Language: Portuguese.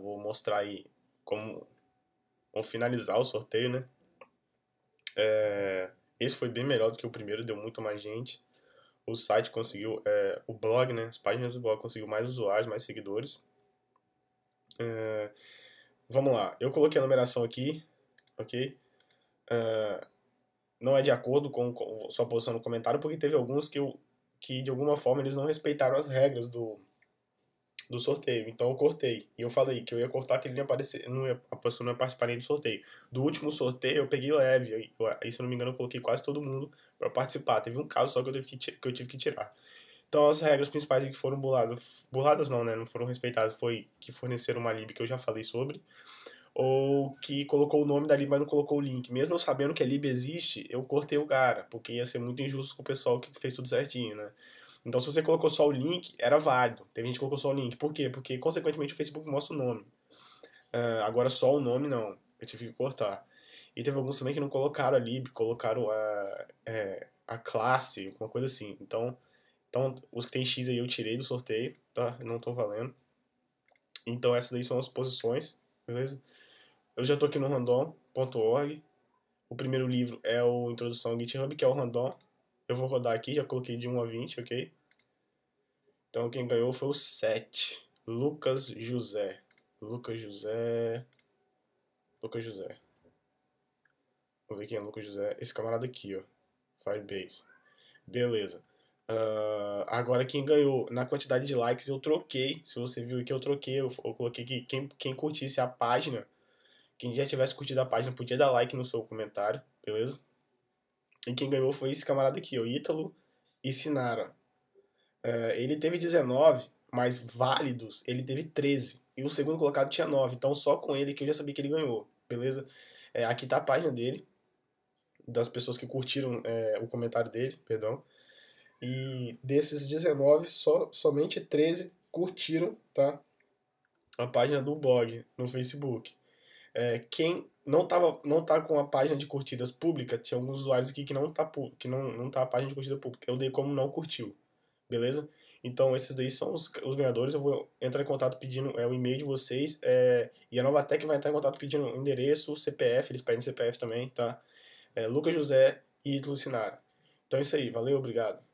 Vou mostrar aí como vamos finalizar o sorteio, né? Esse foi bem melhor do que o primeiro, deu muito mais gente. O site conseguiu, o blog, né? As páginas do blog conseguiu mais usuários, mais seguidores. Vamos lá, eu coloquei a numeração aqui, ok? Não é de acordo com sua posição no comentário, porque teve alguns que de alguma forma eles não respeitaram as regras do sorteio, então eu cortei. E eu falei que eu ia cortar, que ele a pessoa não ia participar nem do sorteio. Do último sorteio eu peguei leve, aí se eu não me engano eu coloquei quase todo mundo para participar. Teve um caso só que eu tive que tirar. Então as regras principais que foram burladas não, né, não foram respeitadas, foi que forneceram uma lib que eu já falei sobre, ou que colocou o nome da lib mas não colocou o link. Mesmo eu sabendo que a lib existe, eu cortei o cara, porque ia ser muito injusto com o pessoal que fez tudo certinho, né. Então se você colocou só o link, era válido. Teve gente que colocou só o link, por quê? Porque consequentemente o Facebook mostra o nome. Agora só o nome não, eu tive que cortar. E teve alguns também que não colocaram a lib, colocaram a classe, alguma coisa assim, então, os que tem X aí eu tirei do sorteio, tá? Não estão valendo. Então, essas daí são as posições, beleza? Eu já tô aqui no random.org. O primeiro livro é o Introdução ao GitHub, que é o Random. Eu vou rodar aqui, já coloquei de 1 a 20, ok? Então, quem ganhou foi o 7. Lucas José. Vamos ver quem é Lucas José. Esse camarada aqui, ó. Firebase. Beleza. Agora quem ganhou na quantidade de likes eu troquei, se você viu que eu troquei, eu coloquei que quem curtisse a página, quem já tivesse curtido a página podia dar like no seu comentário, beleza? E quem ganhou foi esse camarada aqui, o Italo e Sinara. Ele teve 19, mas válidos ele teve 13, e o segundo colocado tinha 9, então só com ele que eu já sabia que ele ganhou, beleza? Aqui tá a página dele, das pessoas que curtiram o comentário dele, perdão. E desses 19, somente 13 curtiram, tá? A página do blog no Facebook. Quem não tá com a página de curtidas pública, tinha alguns usuários aqui que não tá a página de curtida pública. Eu dei como não curtiu, beleza? Então esses daí são os ganhadores. Eu vou entrar em contato pedindo o e-mail de vocês. E a Novatec vai entrar em contato pedindo o endereço, o CPF, eles pedem CPF também, tá? Lucas José e Italo Sinara. Então é isso aí, valeu, obrigado.